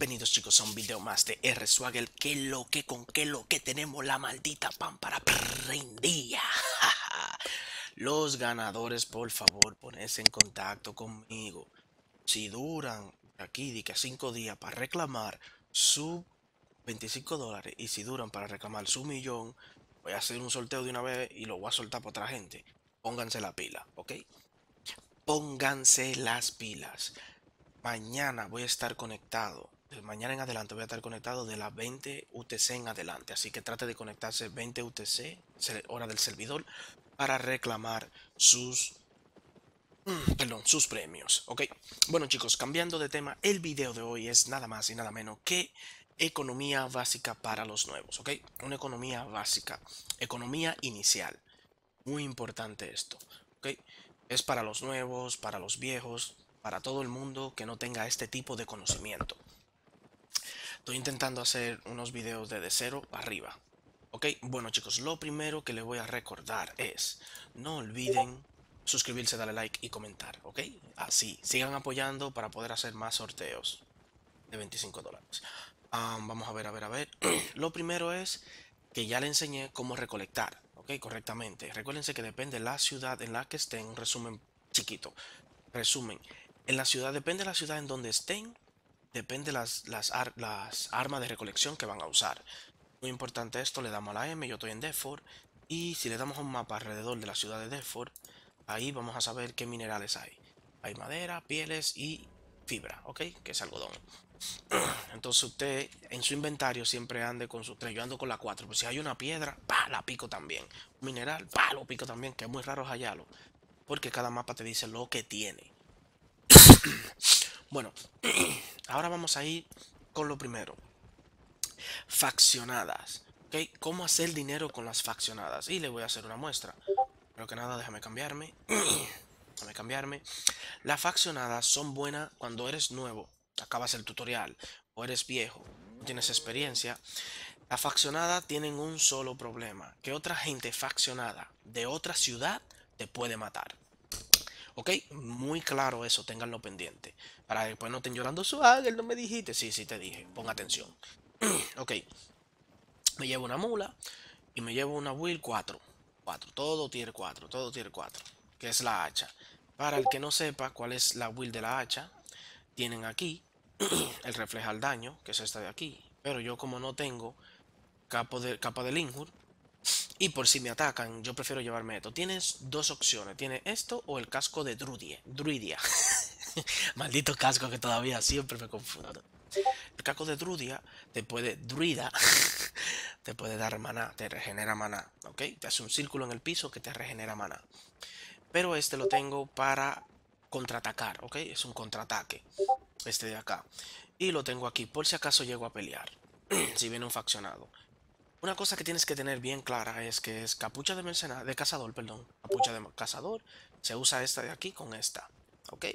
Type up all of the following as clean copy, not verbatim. Bienvenidos chicos a un video más de R. Swaggle. Que lo que con que lo que tenemos la maldita pan para prendía. Los ganadores, por favor, ponerse en contacto conmigo. Si duran aquí de que 5 días para reclamar su $25 y si duran para reclamar su millón, voy a hacer un sorteo de una vez y lo voy a soltar para otra gente. Pónganse la pila, ¿ok? Pónganse las pilas. Mañana voy a estar conectado. De mañana en adelante voy a estar conectado de las 20 UTC en adelante. Así que trate de conectarse 20 UTC, hora del servidor, para reclamar sus premios. Ok. Bueno chicos, cambiando de tema, el video de hoy es nada más y nada menos que economía básica para los nuevos. Ok. Una economía básica. Economía inicial. Muy importante esto. Ok. Es para los nuevos, para los viejos, para todo el mundo que no tenga este tipo de conocimiento. Estoy intentando hacer unos videos de cero para arriba. Ok, bueno chicos, lo primero que les voy a recordar es, no olviden suscribirse, darle like y comentar, ok. Así, sigan apoyando para poder hacer más sorteos de $25. Vamos a ver. Lo primero es que ya le enseñé cómo recolectar, ok, correctamente. Recuérdense que depende de la ciudad en la que estén, un resumen chiquito. Resumen. En la ciudad, depende de la ciudad en donde estén, depende las armas de recolección que van a usar. Muy importante esto, le damos a la M, yo estoy en Deford, y si le damos a un mapa alrededor de la ciudad de Deford, ahí vamos a saber qué minerales hay. Hay madera, pieles y fibra, ¿ok? Que es algodón. Entonces usted en su inventario siempre ande con su 3, yo ando con la 4, pues si hay una piedra, ¡pah!, la pico también. Un mineral, ¡pah!, lo pico también, que es muy raro hallarlo, porque cada mapa te dice lo que tiene. Bueno, ahora vamos a ir con lo primero. Faccionadas, ¿ok? ¿Cómo hacer dinero con las faccionadas? Y le voy a hacer una muestra. Pero que nada, déjame cambiarme. Las faccionadas son buenas cuando eres nuevo, acabas el tutorial, o eres viejo, no tienes experiencia. Las faccionadas tienen un solo problema, que otra gente faccionada de otra ciudad te puede matar. Ok, muy claro eso, ténganlo pendiente. Para que después no estén llorando, Swaggle, no me dijiste. Sí, te dije, pon atención. Ok, me llevo una mula y me llevo una wheel 4, todo tier 4, que es la hacha. Para el que no sepa cuál es la wheel de la hacha, tienen aquí el refleja al daño, que es esta de aquí. Pero yo como no tengo capa de Linwood, y por si me atacan, yo prefiero llevarme esto. Tienes dos opciones. Tienes esto o el casco de Druidia. Maldito casco que todavía siempre me confundo. El casco de Druida, te puede dar maná, te regenera maná. ¿Ok? Te hace un círculo en el piso que te regenera maná. Pero este lo tengo para contraatacar, ¿ok? Es un contraataque. Este de acá. Y lo tengo aquí por si acaso llego a pelear. Si viene un faccionado. Una cosa que tienes que tener bien clara es que es capucha de cazador, perdón. Capucha de cazador, se usa esta de aquí con esta, ¿ok?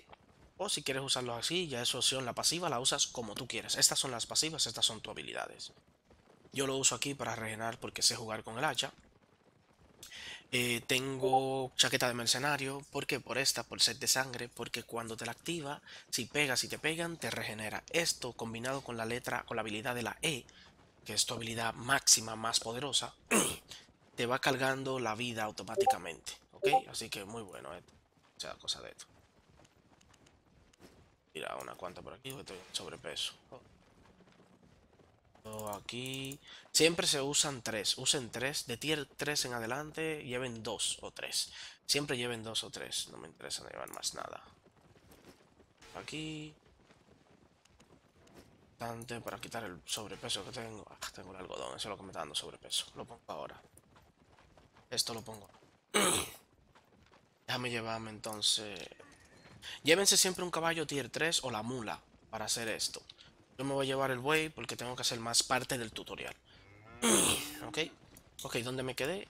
O si quieres usarlo así, ya es opción, la pasiva la usas como tú quieres. Estas son las pasivas, estas son tus habilidades. Yo lo uso aquí para regenerar porque sé jugar con el hacha. Tengo chaqueta de mercenario, porque por sed de sangre, porque cuando te la activa, si pegas y te pegan, te regenera. Esto combinado con con la habilidad de la E, que es tu habilidad máxima, más poderosa, te va cargando la vida automáticamente, ¿ok? Así que muy bueno esto, o sea, cosa de esto. Mira, una cuanta por aquí, estoy en sobrepeso. Aquí, siempre se usan 3, usen 3, de tier 3 en adelante, lleven 2 o 3. Siempre lleven 2 o 3, no me interesa llevar más nada. Aquí... para quitar el sobrepeso que tengo. Tengo el algodón, eso es lo que me está dando sobrepeso. Lo pongo ahora. Esto lo pongo. Déjame llevarme entonces. Llévense siempre un caballo tier 3 o la mula para hacer esto. Yo me voy a llevar el buey porque tengo que hacer más parte del tutorial. Ok, ¿dónde me quedé?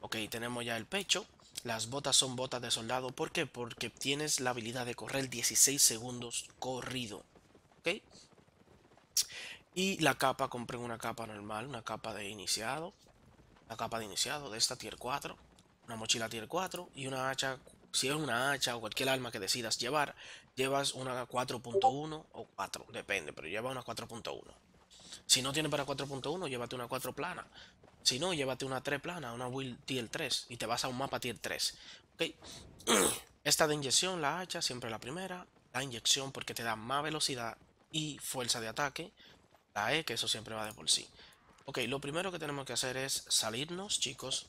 Ok, tenemos ya el pecho. Las botas son botas de soldado. ¿Por qué? Porque tienes la habilidad de correr 16 segundos corrido. Ok. Y la capa, compré una capa normal, una capa de iniciado, de esta tier 4, una mochila tier 4 y una hacha Si es una hacha o cualquier arma que decidas llevar, llevas una 4.1 o 4, depende, pero lleva una 4.1. Si no tienes para 4.1, llévate una 4 plana. Si no, llévate una 3 plana, una build tier 3 y te vas a un mapa tier 3. Okay. Esta de inyección, la hacha, siempre la primera. La inyección porque te da más velocidad y fuerza de ataque. La E, que eso siempre va de por sí. Ok, lo primero que tenemos que hacer es salirnos, chicos.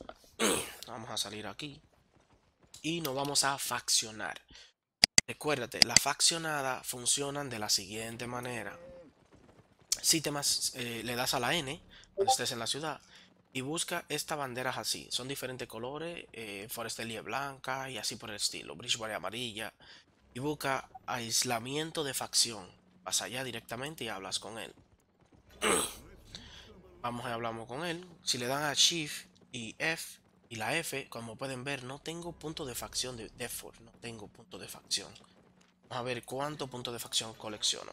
Vamos a salir aquí. Y nos vamos a faccionar. Recuérdate, las faccionadas funcionan de la siguiente manera. Si te le das a la N, cuando estés en la ciudad, y busca estas banderas así. Son diferentes colores, forestería blanca y así por el estilo. Bridgewater amarilla. Y busca aislamiento de facción. Vas allá directamente y hablas con él. Vamos a hablar con él. Si le dan a Shift y F y la F, como pueden ver, no tengo punto de facción de Deford. No tengo punto de facción. Vamos a ver cuánto punto de facción colecciono.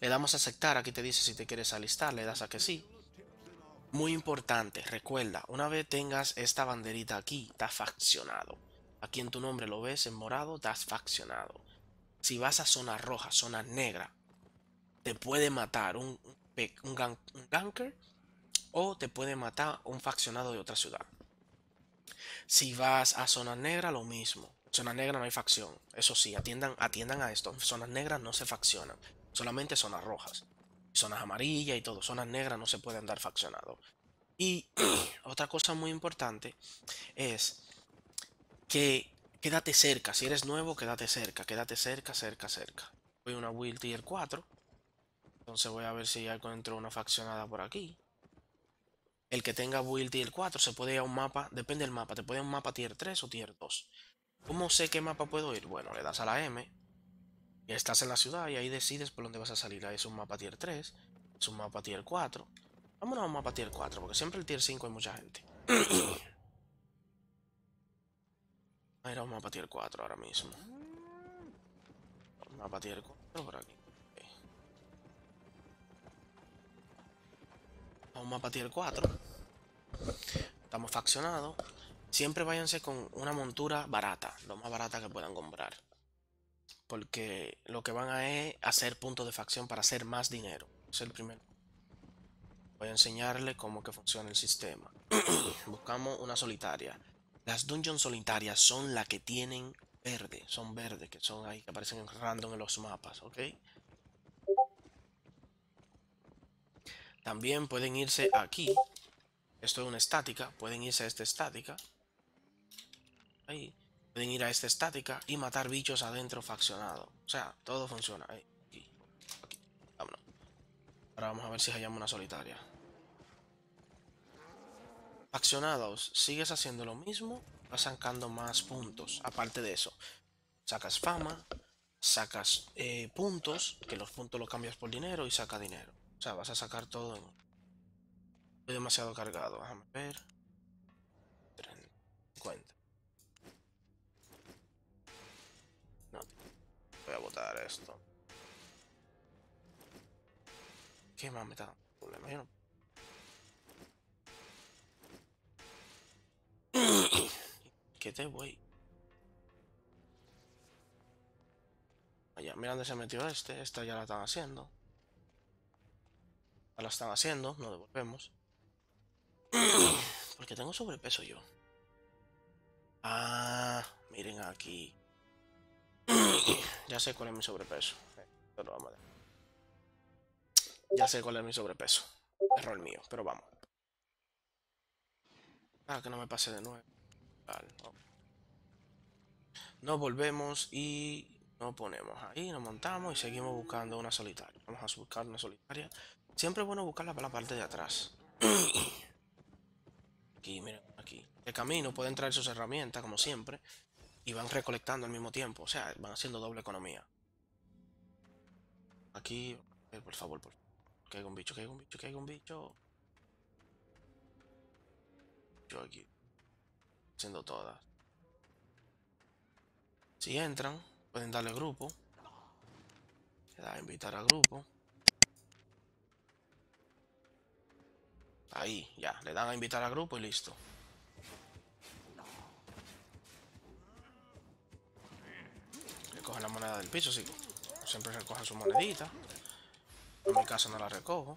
Le damos a aceptar. Aquí te dice si te quieres alistar. Le das a que sí. Muy importante, recuerda, una vez tengas esta banderita aquí, estás faccionado. Aquí en tu nombre lo ves en morado, estás faccionado. Si vas a zona roja, zona negra, te puede matar un ganker o te puede matar un faccionado de otra ciudad. Si vas a zona negra, lo mismo. Zona negra no hay facción. Eso sí, atiendan a esto. Zonas negras no se faccionan, solamente zonas rojas. Zonas amarillas y todo, zonas negras no se pueden dar faccionado. Y otra cosa muy importante es que quédate cerca. Si eres nuevo, quédate cerca. Voy a una build tier 4. Entonces voy a ver si ya encuentro una faccionada por aquí. El que tenga build tier 4 se puede ir a un mapa, depende del mapa, te puede ir a un mapa tier 3 o tier 2. ¿Cómo sé qué mapa puedo ir? Bueno, le das a la M. Ya estás en la ciudad y ahí decides por dónde vas a salir. Ahí es un mapa tier 3, es un mapa tier 4. Vámonos a un mapa tier 4, porque siempre el tier 5 hay mucha gente. Ahí era un mapa tier 4 ahora mismo. Un mapa tier 4 por aquí. Okay. A un mapa tier 4. Estamos faccionados. Siempre váyanse con una montura barata, lo más barata que puedan comprar. Porque lo que van a es hacer puntos de facción para hacer más dinero. Es el primero. Voy a enseñarle cómo que funciona el sistema. Buscamos una solitaria. Las dungeons solitarias son las que tienen verde. Son verdes, que son ahí, que aparecen en random en los mapas, ¿ok? También pueden irse aquí. Esto es una estática. Pueden irse a esta estática. Ahí. Pueden ir a esta estática y matar bichos adentro faccionado. O sea, todo funciona. Ahí, aquí. Vámonos. Ahora vamos a ver si hallamos una solitaria. Faccionados, sigues haciendo lo mismo, vas sacando más puntos. Aparte de eso, sacas fama, sacas puntos, que los puntos los cambias por dinero y saca dinero. O sea, vas a sacar todo en... Estoy demasiado cargado, déjame ver. 50. Voy a botar esto. ¿Qué más me da problema? Yo no... ¿Qué te voy? Allá, mira dónde se metió este. Esta ya la están haciendo. Ya la están haciendo. Nos devolvemos. Porque tengo sobrepeso yo. Ah, miren aquí. Ya sé cuál es mi sobrepeso. Pero vamos a ver. Ya sé cuál es mi sobrepeso. Error mío, pero vamos. Ah, que no me pase de nuevo. Vale, no. Nos volvemos y nos ponemos ahí, nos montamos y seguimos buscando una solitaria. Vamos a buscar una solitaria. Siempre es bueno buscarla para la parte de atrás. Aquí, miren, aquí. De camino pueden traer sus herramientas, como siempre. Y van recolectando al mismo tiempo. O sea, van haciendo doble economía. Aquí. Por favor, por favor. Que hay un bicho, que hay un bicho, que hay un bicho. Yo aquí. Haciendo todas. Si entran, pueden darle grupo. Le da a invitar a grupo. Ahí, ya. Le dan a invitar a grupo y listo. recoge la moneda del piso, sí. Siempre recoge su monedita. En mi caso no la recojo.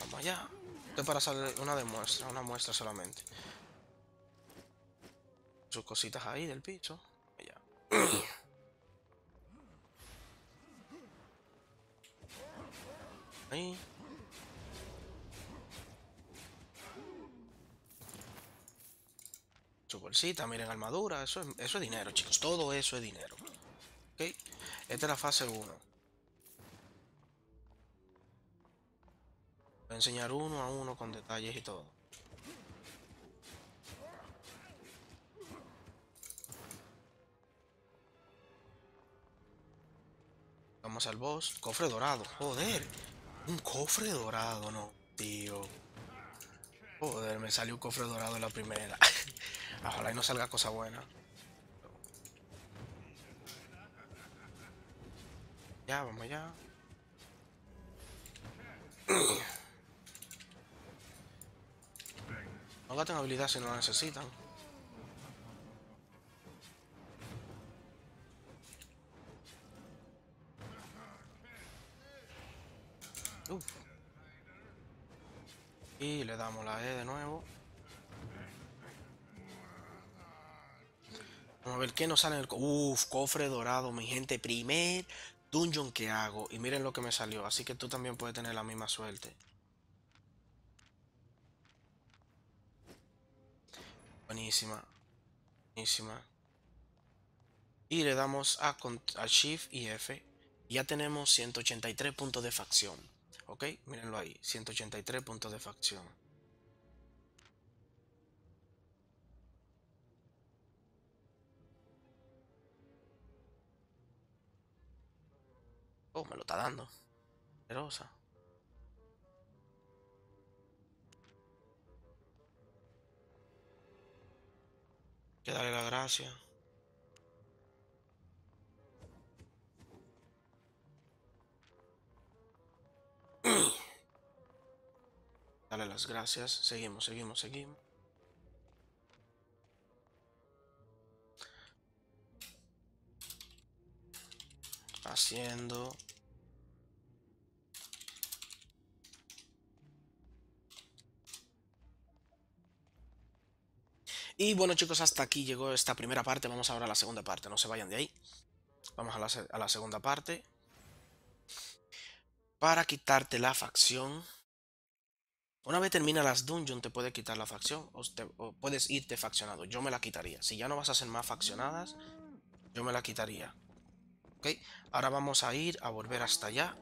Vamos allá. Esto es para hacer una demuestra, una muestra solamente. Sus cositas ahí del piso. Allá. Ahí. Su bolsita, miren, armadura, eso es dinero, chicos. Todo eso es dinero. ¿Ok? Esta es la fase 1. Voy a enseñar uno a uno con detalles y todo. Vamos al boss. Cofre dorado. Joder. Un cofre dorado, no, tío. Joder, me salió un cofre dorado en la primera. Ojalá y no salga cosa buena. Ya, vamos allá. No gasten habilidad si no la necesitan. Uf. Y le damos la E de nuevo. Vamos a ver qué nos sale en el cofre dorado, mi gente. Primer dungeon que hago. Y miren lo que me salió. Así que tú también puedes tener la misma suerte. Buenísima. Buenísima. Y le damos a Shift y F. Ya tenemos 183 puntos de facción. Ok, mírenlo ahí, 183 puntos de facción. Oh, me lo está dando. Poderosa. Hay que darle la gracia. Dale las gracias. Seguimos, seguimos, seguimos. Haciendo. Y bueno, chicos, hasta aquí llegó esta primera parte. Vamos ahora a la segunda parte. No se vayan de ahí. Vamos a la segunda parte. Para quitarte la facción. Una vez termina las dungeons, te puede quitar la facción o puedes irte faccionado. Yo me la quitaría. Si ya no vas a hacer más faccionadas, yo me la quitaría. ¿Ok? Ahora vamos a ir a volver hasta allá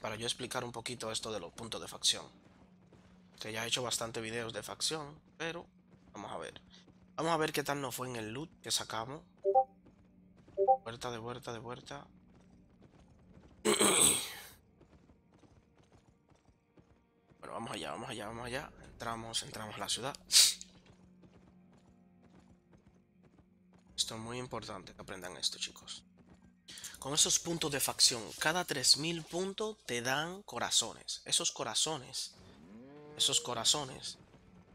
para yo explicar un poquito esto de los puntos de facción. Que ya he hecho bastante videos de facción, pero vamos a ver. Vamos a ver qué tal nos fue en el loot que sacamos. Vuelta, de vuelta, de vuelta. Bueno, vamos allá, vamos allá, vamos allá. Entramos a la ciudad. Esto es muy importante que aprendan esto, chicos. Con esos puntos de facción, cada 3000 puntos te dan corazones. Esos corazones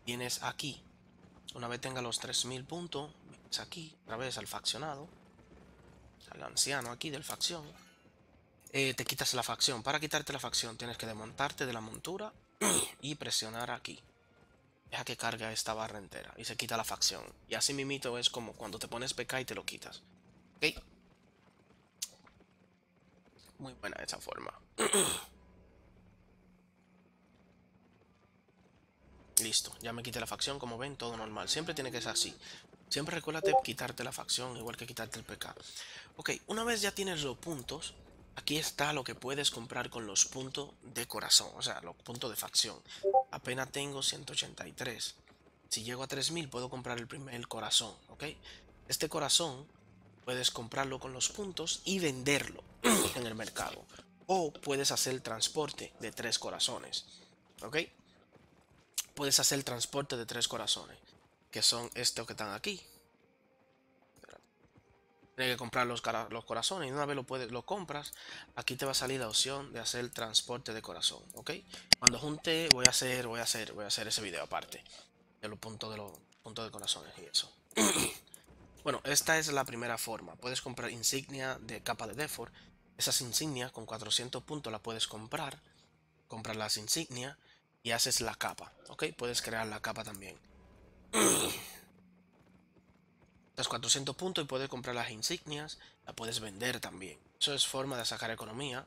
tienes aquí. Una vez tenga los 3000 puntos, vienes aquí, otra vez al faccionado, al anciano aquí del facción. Te quitas la facción. Para quitarte la facción tienes que desmontarte de la montura y presionar aquí. Deja que carga esta barra entera y se quita la facción. Y así mimito es como cuando te pones PK y te lo quitas. ¿Ok? Muy buena esa forma. Listo, ya me quité la facción. Como ven, todo normal. Siempre tiene que ser así. Siempre recuérdate quitarte la facción, igual que quitarte el PK. Ok, una vez ya tienes los puntos, aquí está lo que puedes comprar con los puntos de corazón, o sea, los puntos de facción. Apenas tengo 183. Si llego a 3000 puedo comprar el corazón, ¿ok? Este corazón puedes comprarlo con los puntos y venderlo en el mercado. O puedes hacer el transporte de 3 corazones, ¿ok? Puedes hacer el transporte de 3 corazones, que son estos que están aquí. Tienes que comprar los corazones y una vez lo compras, aquí te va a salir la opción de hacer el transporte de corazón, ¿ok? Cuando junte voy a hacer ese video aparte de los puntos de corazones y eso. Bueno, esta es la primera forma. Puedes comprar insignia de capa de Deford. Esas insignias con 400 puntos las puedes comprar. Comprar las insignias y haces la capa. ¿Ok? Puedes crear la capa también. Los 400 puntos y puedes comprar las insignias. La puedes vender también. Eso es forma de sacar economía.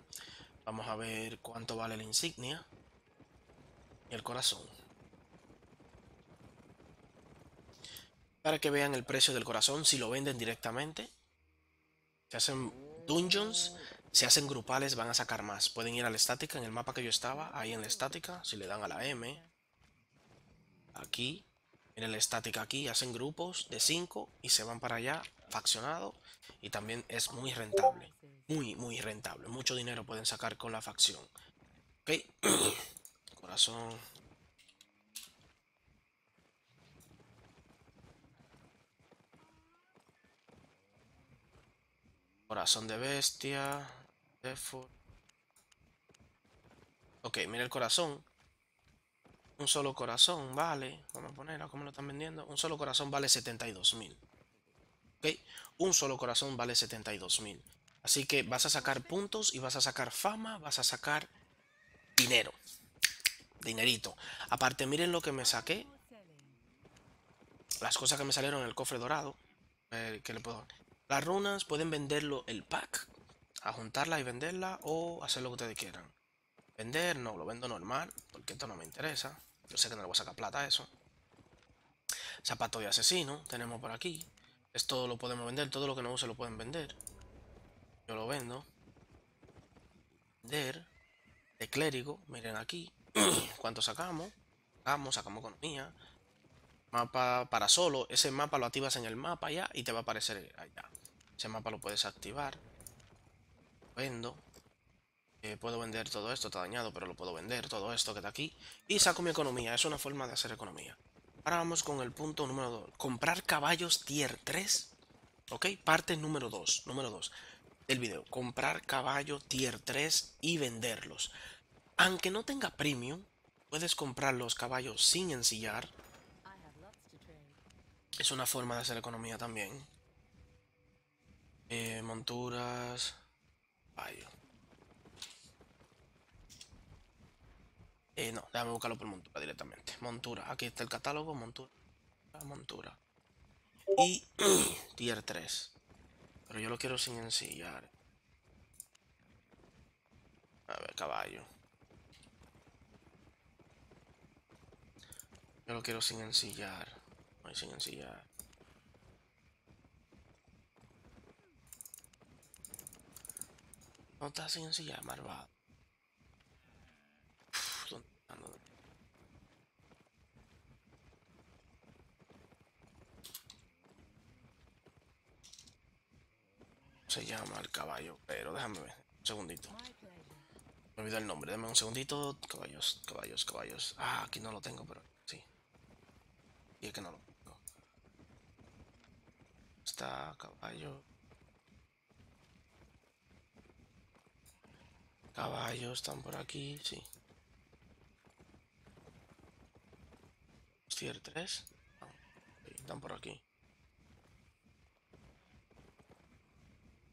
Vamos a ver cuánto vale la insignia. Y el corazón. Para que vean el precio del corazón, si lo venden directamente, se hacen dungeons, se hacen grupales, van a sacar más. Pueden ir a la estática, en el mapa que yo estaba, ahí en la estática, si le dan a la M, aquí, en la estática aquí, hacen grupos de 5 y se van para allá, faccionado, y también es muy rentable, muy rentable. Mucho dinero pueden sacar con la facción. Ok, corazón. Corazón de bestia. Deford. Ok, mira el corazón. Un solo corazón vale. Vamos a ponerlo como lo están vendiendo. Un solo corazón vale 72.000. Ok, un solo corazón vale 72.000. Así que vas a sacar puntos y vas a sacar fama. Vas a sacar dinero. Dinerito. Aparte, miren lo que me saqué. Las cosas que me salieron en el cofre dorado. ¿Qué le puedo dar? Las runas pueden venderlo el pack, a juntarla y venderla o hacer lo que ustedes quieran. Vender, no, lo vendo normal, porque esto no me interesa. Yo sé que no le voy a sacar plata a eso. Zapato de asesino, tenemos por aquí. Esto lo podemos vender, todo lo que no use lo pueden vender. Yo lo vendo. Vender, de clérigo, miren aquí. ¿Cuánto sacamos? Sacamos economía. Mapa para solo, ese mapa lo activas en el mapa ya y te va a aparecer allá. Ese mapa lo puedes activar. Vendo. Puedo vender todo esto, está dañado, pero lo puedo vender, todo esto que está aquí. Y saco mi economía, es una forma de hacer economía. Ahora vamos con el punto número 2. Comprar caballos tier 3. Ok, parte número 2. Número 2 del video. Comprar caballo tier 3 y venderlos. Aunque no tenga premium, puedes comprar los caballos sin ensillar. Es una forma de hacer economía también. Monturas. No, déjame buscarlo por montura directamente. Montura. Aquí está el catálogo. Montura. Montura. Y tier 3. Pero yo lo quiero sin ensillar. A ver, caballo. Yo lo quiero sin ensillar. Sin ensillar. No está sin ensillar, malvado. ¿Dónde está? Se llama el caballo, pero déjame ver. Un segundito. Me olvidé el nombre, déjame un segundito. Caballos, caballos, caballos. Ah, aquí no lo tengo, pero sí. Y es que no lo... Está caballo. Caballos están por aquí, sí. Tier 3. No, están por aquí.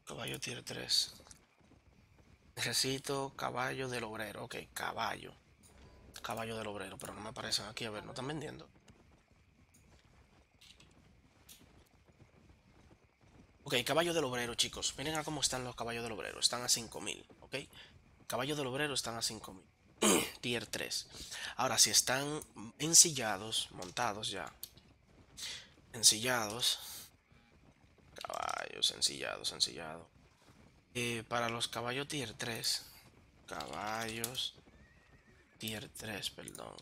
Caballo tier 3. Necesito caballo del obrero. Ok, caballo. Caballo del obrero, pero no me aparecen aquí. A ver, no están vendiendo. Ok, caballo del obrero, chicos. Miren a cómo están los caballos del obrero. Están a 5.000, ok. Caballos del obrero están a 5.000. Tier 3. Ahora, si están ensillados, montados ya. Ensillados. Caballos, ensillados, ensillados. Para los caballos tier 3. Caballos tier 3, perdón.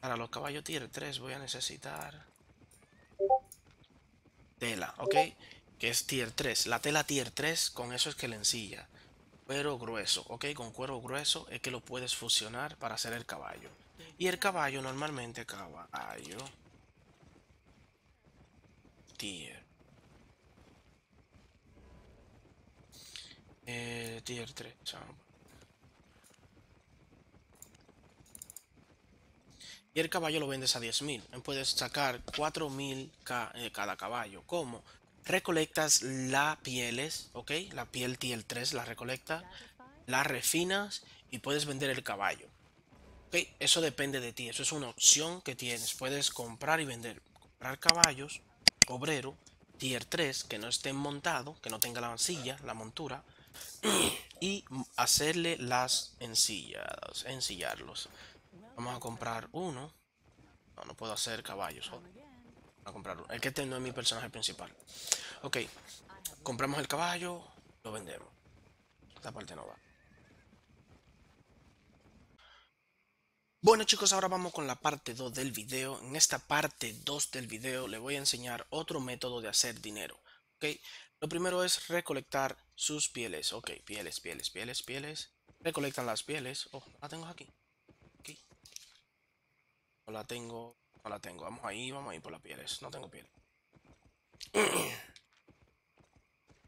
Para los caballos tier 3 voy a necesitar... tela, ok. Que es tier 3. La tela tier 3, con eso es que le ensilla. Cuero grueso, ok. Con cuero grueso es que lo puedes fusionar para hacer el caballo. Y el caballo normalmente caballo. Tier 3. y el caballo lo vendes a 10.000. Puedes sacar 4.000 cada caballo. ¿Cómo? Recolectas las pieles, ¿ok? La piel tier 3 la recolectas, la refinas y puedes vender el caballo. ¿Ok? Eso depende de ti, eso es una opción que tienes. Puedes comprar y vender. Comprar caballos, obrero, tier 3, que no estén montados, que no tenga la silla, la montura. Y hacerle las ensilladas, ensillarlos. Vamos a comprar uno. No, no puedo hacer caballos, joder. Vamos a comprar uno. El que este no es mi personaje principal. Ok, compramos el caballo, lo vendemos. Esta parte no va. Bueno chicos, ahora vamos con la parte 2 del video. En esta parte 2 del video le voy a enseñar otro método de hacer dinero. Ok, lo primero es recolectar sus pieles. Ok, pieles. Recolectan las pieles. Oh, la tengo aquí. No la tengo. Vamos ahí por las pieles. No tengo piel.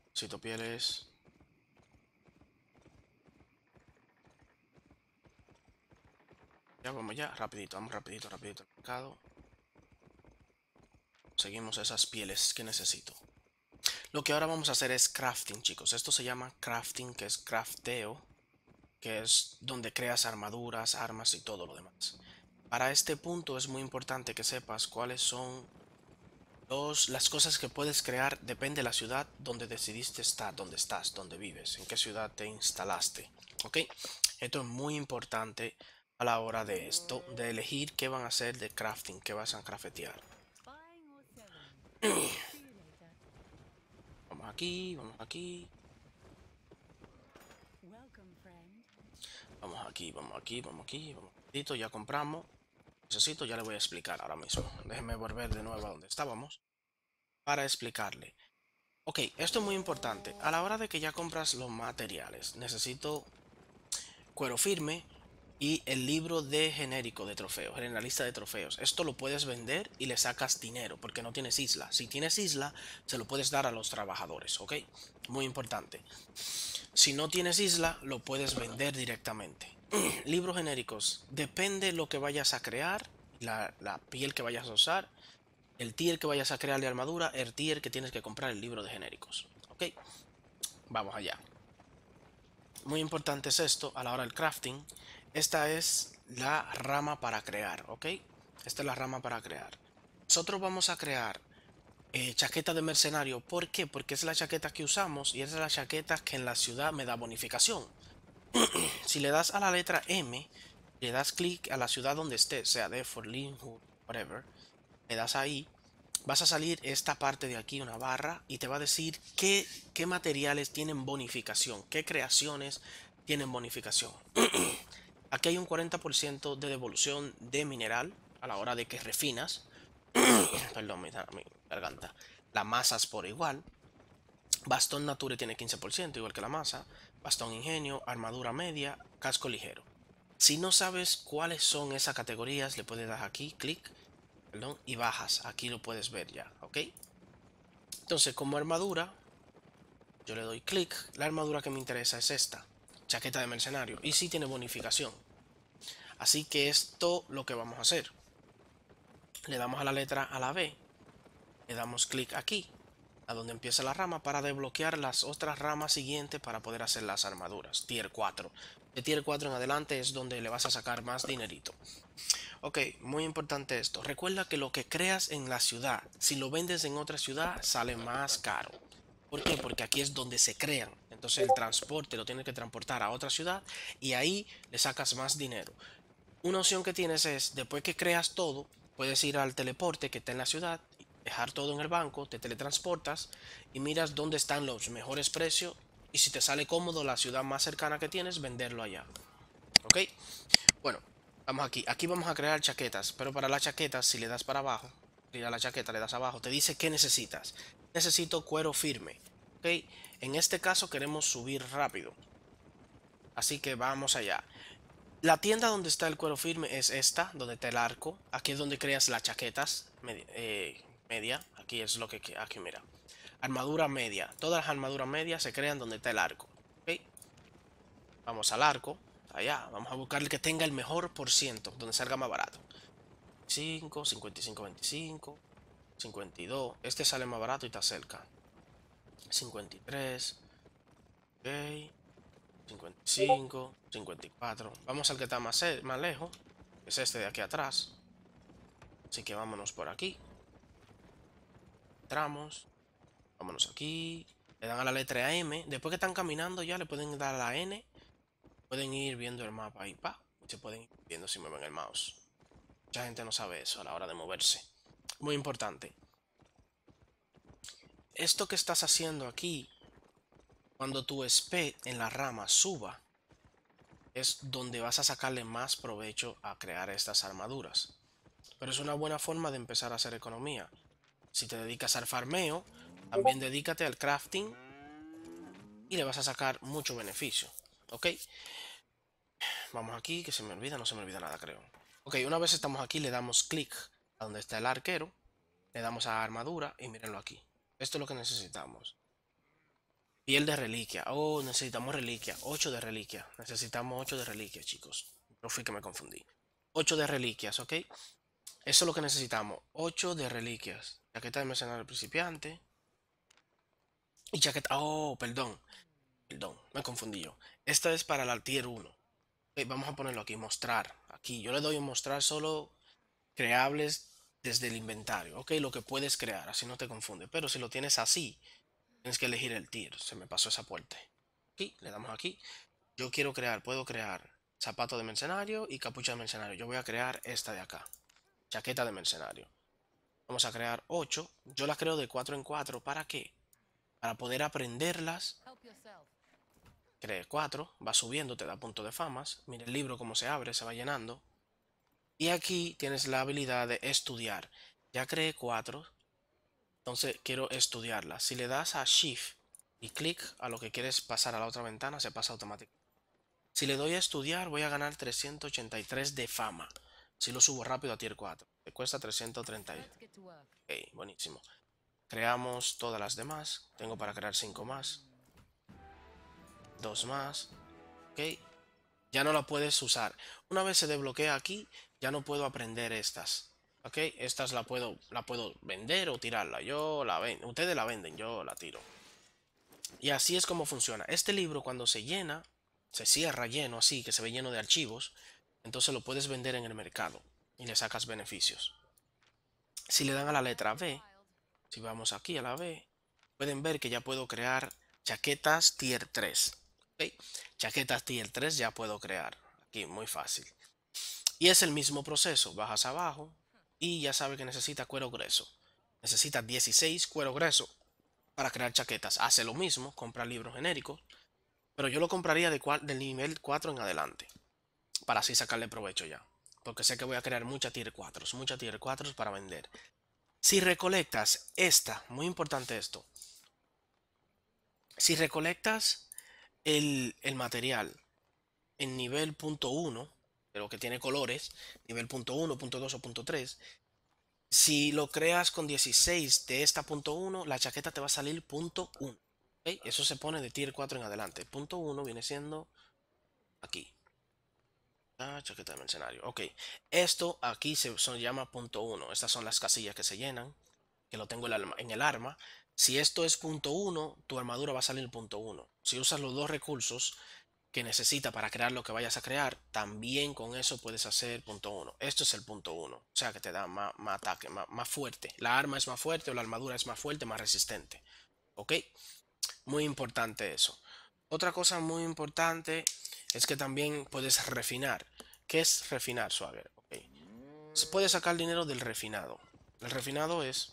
Necesito pieles. Ya vamos ya, rapidito al mercado. Seguimos esas pieles que necesito. Lo que ahora vamos a hacer es crafting, chicos. Esto se llama crafting, que es crafteo, que es donde creas armaduras, armas y todo lo demás. Para este punto es muy importante que sepas cuáles son las cosas que puedes crear. Depende de la ciudad donde decidiste estar, donde estás, donde vives, en qué ciudad te instalaste. ¿Ok? Esto es muy importante a la hora de esto, de elegir qué van a hacer de crafting, qué vas a craftear. Vamos aquí. Ya compramos. Necesito, ya le voy a explicar ahora mismo. Déjenme volver de nuevo a donde estábamos para explicarle. Ok, esto es muy importante. A la hora de que ya compras los materiales, necesito cuero firme y el libro de genérico de trofeos, en la lista de trofeos. Esto lo puedes vender y le sacas dinero porque no tienes isla. Si tienes isla, se lo puedes dar a los trabajadores, ok. Muy importante. Si no tienes isla, lo puedes vender directamente. Libros genéricos, depende lo que vayas a crear, la piel que vayas a usar, el tier que vayas a crear de armadura, el tier que tienes que comprar el libro de genéricos. Ok, vamos allá. Muy importante es esto a la hora del crafting. Esta es la rama para crear, ok. Esta es la rama para crear. Nosotros vamos a crear chaqueta de mercenario. ¿Por qué? Porque es la chaqueta que usamos y es la chaqueta que en la ciudad me da bonificación. Si le das a la letra M, le das clic a la ciudad donde esté, sea Deford, Linwood, whatever, le das ahí, vas a salir esta parte de aquí, una barra, y te va a decir qué materiales tienen bonificación, qué creaciones tienen bonificación. Aquí hay un 40% de devolución de mineral a la hora de que refinas, perdón, mi garganta, las masas por igual. Bastón nature tiene 15%, igual que la masa. Bastón ingenio, armadura media, casco ligero. Si no sabes cuáles son esas categorías, le puedes dar aquí, clic, perdón, y bajas. Aquí lo puedes ver ya, ¿ok? Entonces, como armadura, yo le doy clic. La armadura que me interesa es esta, chaqueta de mercenario. Y sí tiene bonificación. Así que esto lo que vamos a hacer. Le damos a la letra a la B. Le damos clic aquí, a donde empieza la rama, para desbloquear las otras ramas siguientes para poder hacer las armaduras. Tier 4. De Tier 4 en adelante es donde le vas a sacar más dinerito. Ok, muy importante esto. Recuerda que lo que creas en la ciudad, si lo vendes en otra ciudad, sale más caro. ¿Por qué? Porque aquí es donde se crean. Entonces el transporte lo tienes que transportar a otra ciudad y ahí le sacas más dinero. Una opción que tienes es, después que creas todo, puedes ir al teleporte que está en la ciudad, dejar todo en el banco, te teletransportas y miras dónde están los mejores precios y si te sale cómodo la ciudad más cercana que tienes, venderlo allá. Ok, bueno, vamos aquí. Aquí vamos a crear chaquetas, pero para las chaquetas, si le das para abajo, ir a la chaqueta, le das abajo, te dice qué necesitas. Necesito cuero firme, ok. En este caso queremos subir rápido, así que vamos allá. La tienda donde está el cuero firme es esta, donde está el arco. Aquí es donde creas las chaquetas media, aquí es lo que aquí mira, armadura media, todas las armaduras medias se crean donde está el arco, ¿okay? Vamos al arco, allá, vamos a buscar el que tenga el mejor por ciento, donde salga más barato. 55, 55, 25, 52. Este sale más barato y está cerca. 53. Ok. 55, 54. Vamos al que está más lejos. Es este de aquí atrás. Así que vámonos por aquí. Entramos. Vámonos aquí. Le dan a la letra M. Después que están caminando ya le pueden dar a la N. Pueden ir viendo el mapa ahí. Pa. Se pueden ir viendo si mueven el mouse. Mucha gente no sabe eso a la hora de moverse. Muy importante. Esto que estás haciendo aquí. Cuando tu SP en la rama suba, es donde vas a sacarle más provecho a crear estas armaduras. Pero es una buena forma de empezar a hacer economía. Si te dedicas al farmeo, también dedícate al crafting y le vas a sacar mucho beneficio. Ok. Vamos aquí, que se me olvida, no se me olvida nada creo. Ok, una vez estamos aquí le damos clic a donde está el arquero, le damos a armadura y mírenlo aquí. Esto es lo que necesitamos. Piel de reliquia. Oh, necesitamos reliquia. 8 de reliquia. Necesitamos 8 de reliquia, chicos. No fui que me confundí. 8 de reliquias, ¿ok? Eso es lo que necesitamos. 8 de reliquias. Chaqueta de mercenario principiante. Y chaqueta... Oh, perdón. Perdón, me confundí yo. Esta es para la tier 1. Okay, vamos a ponerlo aquí. Mostrar. Aquí yo le doy un mostrar solo creables desde el inventario. Ok, lo que puedes crear. Así no te confunde. Pero si lo tienes así... Tienes que elegir el tier. Se me pasó esa puerta. Aquí, le damos aquí. Yo quiero crear, puedo crear zapato de mercenario y capucha de mercenario. Yo voy a crear esta de acá. Chaqueta de mercenario. Vamos a crear 8. Yo las creo de 4 en 4. ¿Para qué? Para poder aprenderlas. Creé 4. Va subiendo, te da punto de famas. Mira el libro cómo se abre, se va llenando. Y aquí tienes la habilidad de estudiar. Ya creé 4. Entonces quiero estudiarla. Si le das a Shift y clic a lo que quieres pasar a la otra ventana, se pasa automáticamente. Si le doy a estudiar, voy a ganar 383 de fama. Si lo subo rápido a tier 4, te cuesta 331. Ok, buenísimo. Creamos todas las demás. Tengo para crear 5 más. 2 más. Ok. Ya no la puedes usar. Una vez se desbloquea aquí, ya no puedo aprender estas. Ok, estas la puedo vender o tirarla. Yo la vendo, ustedes la venden, yo la tiro. Y así es como funciona. Este libro cuando se llena, se cierra lleno así, que se ve lleno de archivos. Entonces lo puedes vender en el mercado y le sacas beneficios. Si le dan a la letra B, si vamos aquí a la B, pueden ver que ya puedo crear chaquetas tier 3. Okay. Chaquetas tier 3 ya puedo crear. Aquí muy fácil. Y es el mismo proceso, bajas abajo. Y ya sabe que necesita cuero grueso. Necesita 16 cuero grueso para crear chaquetas. Hace lo mismo, compra libros genéricos. Pero yo lo compraría del nivel 4 en adelante. Para así sacarle provecho ya. Porque sé que voy a crear mucha tier 4. Mucha tier 4 para vender. Si recolectas esta, muy importante esto. Si recolectas el material en nivel .1. Pero que tiene colores, nivel .1, .2 o .3. Si lo creas con 16 de esta .1, la chaqueta te va a salir .1. ¿Okay? Eso se pone de tier 4 en adelante. .1 viene siendo aquí. Ah, chaqueta de mercenario. Ok. Esto aquí se llama .1. Estas son las casillas que se llenan. Que lo tengo en el arma. Si esto es .1, tu armadura va a salir .1. Si usas los dos recursos que necesita para crear lo que vayas a crear, también con eso puedes hacer .1. Esto es el .1, o sea que te da más ataque, más fuerte. La arma es más fuerte o la armadura es más fuerte, más resistente. Ok, muy importante eso. Otra cosa muy importante es que también puedes refinar. ¿Qué es refinar, Swagger? Okay. Se puede sacar dinero del refinado. El refinado es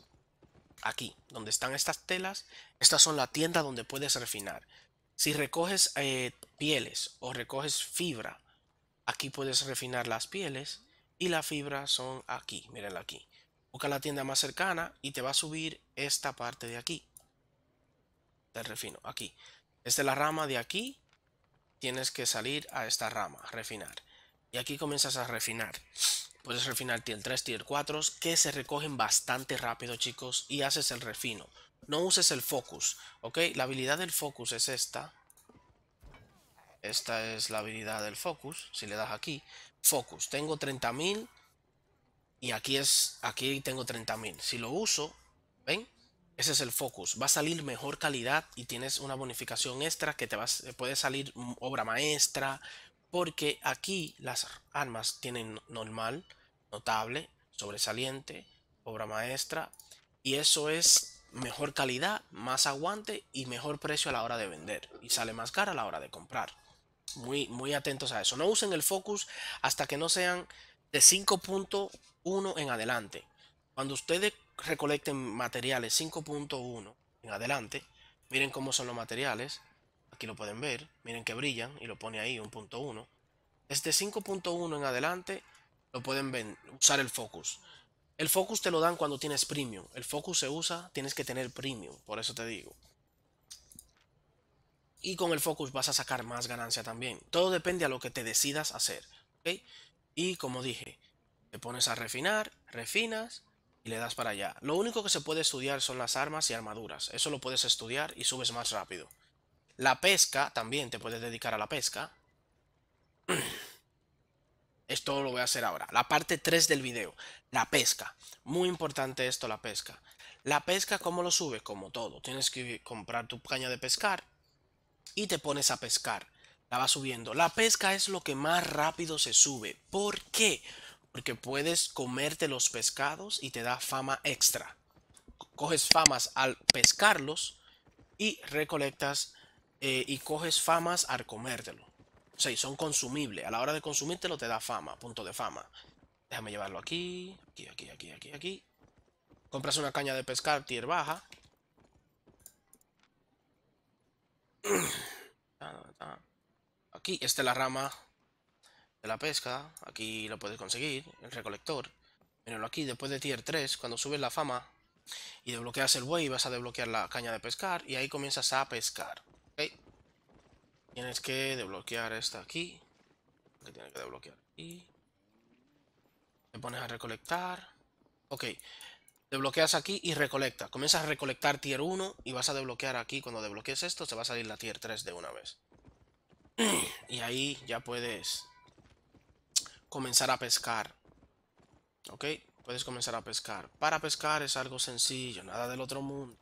aquí, donde están estas telas. Estas son la tienda donde puedes refinar. Si recoges pieles o recoges fibra, aquí puedes refinar las pieles y la fibra son aquí, mírenla aquí. Busca la tienda más cercana y te va a subir esta parte de aquí. Del refino, aquí. Desde la rama de aquí tienes que salir a esta rama, refinar. Y aquí comienzas a refinar. Puedes refinar tier 3, tier 4, que se recogen bastante rápido, chicos, y haces el refino. No uses el focus, ok. La habilidad del focus es esta. Esta es la habilidad del focus. Si le das aquí, focus. Tengo 30.000 Y aquí tengo 30.000. Si lo uso, ¿ven? Ese es el focus. Va a salir mejor calidad y tienes una bonificación extra que puede salir obra maestra. Porque aquí las armas tienen normal, notable, sobresaliente, obra maestra. Y eso es mejor calidad, más aguante y mejor precio a la hora de vender. Y sale más cara a la hora de comprar. Muy, muy atentos a eso. No usen el focus hasta que no sean de 5.1 en adelante. Cuando ustedes recolecten materiales 5.1 en adelante, miren cómo son los materiales. Aquí lo pueden ver, miren que brillan y lo pone ahí 1.1. Desde 5.1 en adelante lo pueden usar el focus. El focus te lo dan cuando tienes premium. El focus se usa, tienes que tener premium, por eso te digo. Y con el focus vas a sacar más ganancia también. Todo depende a lo que te decidas hacer, ¿ok? Y como dije, te pones a refinar, refinas y le das para allá. Lo único que se puede estudiar son las armas y armaduras. Eso lo puedes estudiar y subes más rápido. La pesca, también te puedes dedicar a la pesca. Esto lo voy a hacer ahora. La parte 3 del video. La pesca. Muy importante esto, la pesca. La pesca, ¿cómo lo subes? Como todo. Tienes que comprar tu caña de pescar y te pones a pescar. La vas subiendo. La pesca es lo que más rápido se sube. ¿Por qué? Porque puedes comerte los pescados y te da fama extra. Coges famas al pescarlos y recolectas y coges famas al comértelo. O sea, son consumibles. A la hora de consumírtelo te da fama, punto de fama. Déjame llevarlo aquí, aquí. Compras una caña de pescar tier baja. Aquí está la rama de la pesca. Aquí lo puedes conseguir, el recolector. Mírenlo aquí, después de tier 3, cuando subes la fama y desbloqueas el buey, vas a desbloquear la caña de pescar y ahí comienzas a pescar. ¿Okay? Tienes que desbloquear esta aquí. Que tienes que desbloquear aquí. Te pones a recolectar. Ok. Desbloqueas aquí y recolecta. Comienzas a recolectar tier 1 y vas a desbloquear aquí. Cuando desbloquees esto, te va a salir la tier 3 de una vez. Y ahí ya puedes comenzar a pescar. Ok, puedes comenzar a pescar. Para pescar es algo sencillo, nada del otro mundo.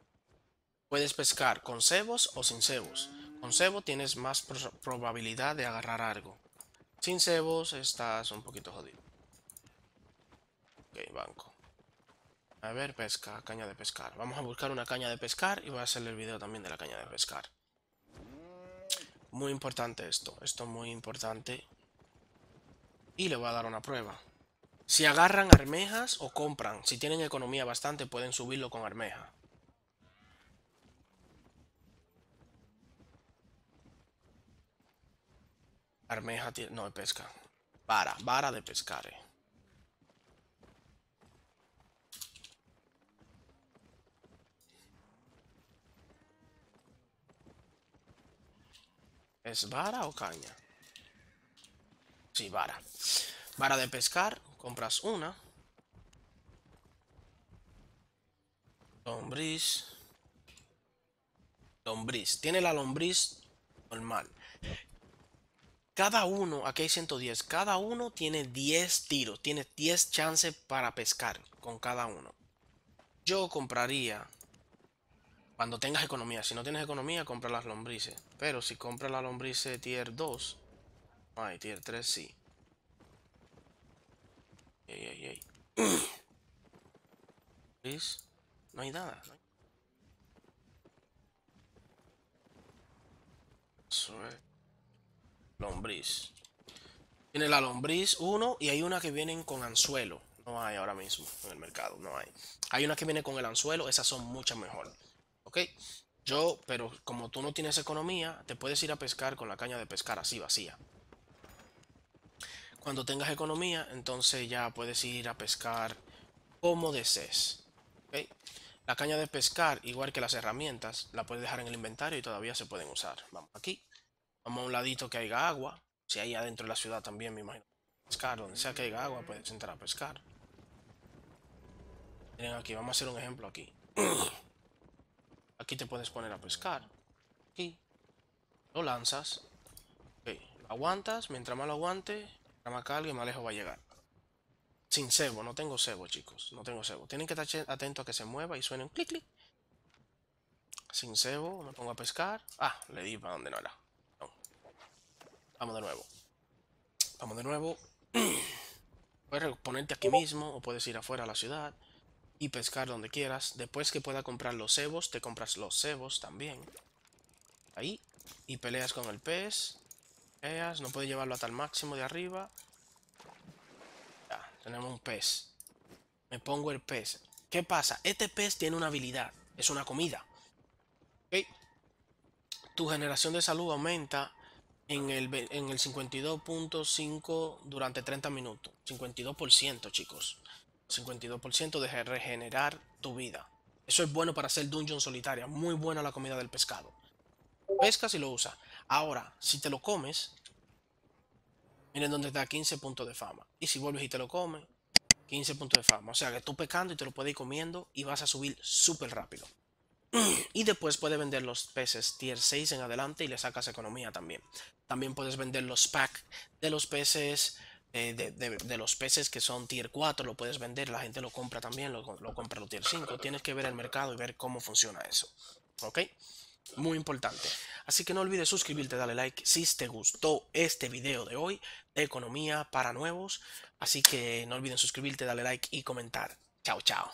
Puedes pescar con cebos o sin cebos. Con cebo tienes más probabilidad de agarrar algo. Sin cebos estás un poquito jodido. Ok, banco. A ver, pesca, caña de pescar. Vamos a buscar una caña de pescar y voy a hacerle el video también de la caña de pescar. Muy importante esto, esto es muy importante. Y le voy a dar una prueba. Si agarran armejas o compran, si tienen economía bastante pueden subirlo con armeja. Armeja, no, de pesca. Vara de pescar. ¿Es vara o caña? Sí, vara. Vara de pescar, compras una. Lombriz. Lombriz. Tiene la lombriz normal. Cada uno, aquí hay 110, cada uno tiene 10 tiros, tiene 10 chances para pescar con cada uno. Yo compraría, cuando tengas economía, si no tienes economía, compra las lombrices. Pero si compras la lombriz tier 2, ay, tier 3 sí. No hay nada. Suerte. Lombriz. Tiene la lombriz 1 y hay una que vienen con anzuelo. No hay ahora mismo en el mercado, no hay. Hay una que viene con el anzuelo, esas son muchas mejor. Ok, pero como tú no tienes economía, te puedes ir a pescar con la caña de pescar así vacía. Cuando tengas economía, entonces ya puedes ir a pescar como desees. Ok, la caña de pescar, igual que las herramientas, la puedes dejar en el inventario y todavía se pueden usar. Vamos aquí. Vamos a un ladito que haya agua. Si hay adentro de la ciudad también, me imagino. Pescar, donde sea que haya agua, puedes entrar a pescar. Miren aquí, vamos a hacer un ejemplo aquí. Aquí te puedes poner a pescar. Aquí. Lo lanzas. Okay. Lo aguantas. Mientras más lo aguante, mientras más cargue, más lejos va a llegar. Sin cebo, no tengo cebo, chicos. No tengo cebo. Tienen que estar atentos a que se mueva y suene un clic, clic. Sin cebo, me pongo a pescar. Ah, le di para donde no era. No. Vamos de nuevo. Vamos de nuevo. Puedes ponerte aquí mismo o puedes ir afuera a la ciudad y pescar donde quieras. Después que pueda comprar los cebos, te compras los cebos también. Ahí. Y peleas con el pez. Peleas, no puedes llevarlo hasta el máximo de arriba. Tenemos un pez. Me pongo el pez. ¿Qué pasa? Este pez tiene una habilidad. Es una comida. ¿Okay? Tu generación de salud aumenta en el 52.5 durante 30 minutos. 52%, chicos. 52% de regenerar tu vida. Eso es bueno para hacer dungeon solitaria. Muy buena la comida del pescado. Pescas y lo usas. Ahora, si te lo comes... Miren dónde está, 15 puntos de fama. Y si vuelves y te lo comes, 15 puntos de fama. O sea que tú pescando y te lo puedes ir comiendo y vas a subir súper rápido. Y después puedes vender los peces tier 6 en adelante y le sacas economía también. También puedes vender los packs de los peces los peces que son tier 4. Lo puedes vender, la gente lo compra también, lo compra los tier 5. Tienes que ver el mercado y ver cómo funciona eso. ¿Ok? Muy importante. Así que no olvides suscribirte, dale like si te gustó este video de hoy de economía para nuevos. Así que no olviden suscribirte, dale like y comentar. Chao, chao.